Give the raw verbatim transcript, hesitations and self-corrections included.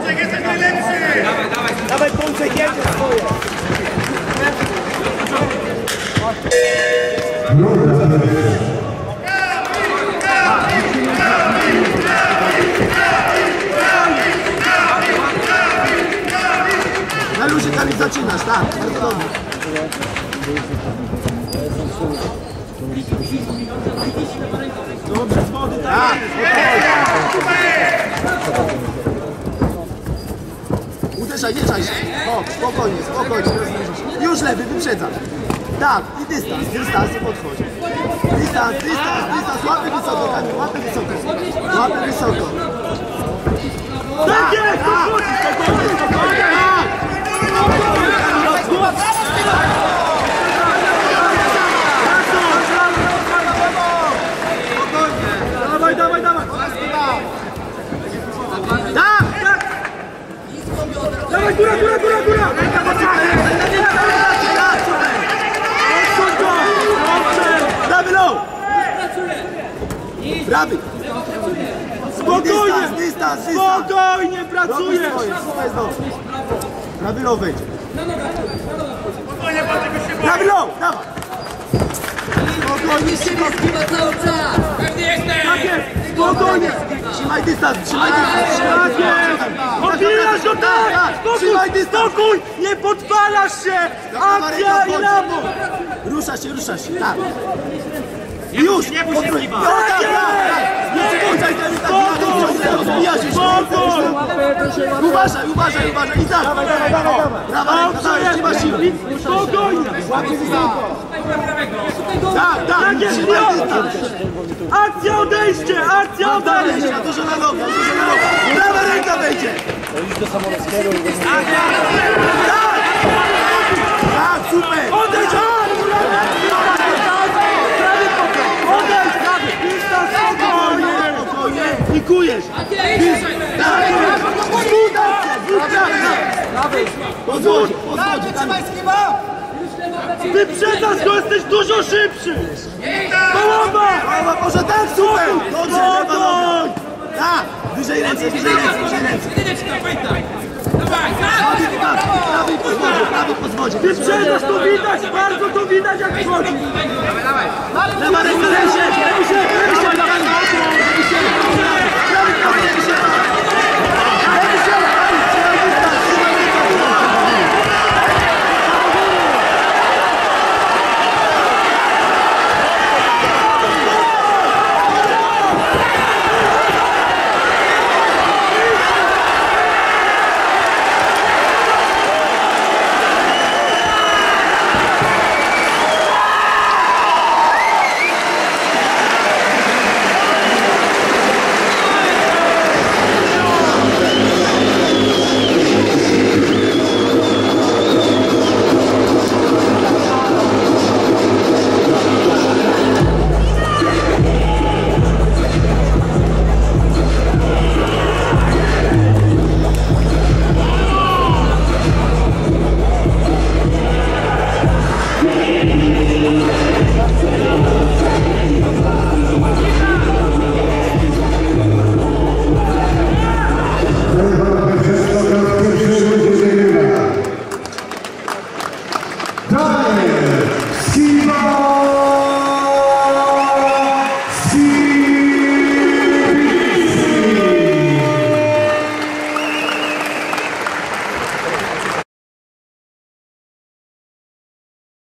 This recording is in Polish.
Pączek, jesteś najlepszy! Dawaj, dawaj, dawaj Pączek, jedziesz swoje! Na luzie tam i zaczynasz, tak, bardzo dobrze. Dobrze, z wody, tak! Uderzaj, nie czaj się! O, spokojnie, spokojnie, rozmierzysz. Już lewy, wyprzedzam. Tak, i dystans, dystans, nie podchodzi. Dystans, dystans, dystans, łapy wysoko, Kamil, łapy wysoko. Łapy wysoko. Tak jest! Spokojnie, spokojnie! Góra, góra, góra, góra! Prawy low! Prawy! Spokojnie! Dystans, dystans! Spokojnie pracujesz! Prawy low wejdzie! Prawy low! Dawaj! Spokojnie, szybko! Tak jest! Spokojnie! Trzymaj dystans, trzymaj dystans! Tak jest! Odbijasz go tak! Spokój, spokój! Nie podpalasz się! Akcja i lamo! Ruszasz się, ruszasz się, tak! Już! Nie bój się kiwa! Tak jest! Spokój! Spokój! Uważaj, uważaj, uważaj! I tak! Dawaj, dawaj, dawaj! Prawa ręka, dawaj, trzyma siłę! Spokojnie! Tak, tak! Trzymaj dystans! Akcja odejście! Akcja odejście! Dużo na noga, dużo na noga! Prawa ręka wejdzie! Tak! Tak, super! Odejdź! Odejdź! Dystans! Spokojnie! Spokojnie! Nikujesz! Pozwólcie! Pozwólcie! Wyprzedzasz go, jesteś dużo szybszy! Połowa! Może tak, super! Dobrze, lewa tak! Wyżej ręce, wyżej ręce, wyżej ręce! Prawy pod wodzie, prawy pod wodzie! Wyprzedzasz, to widać, bardzo to widać jak wchodzi! Lewa ręka, lewa ręka!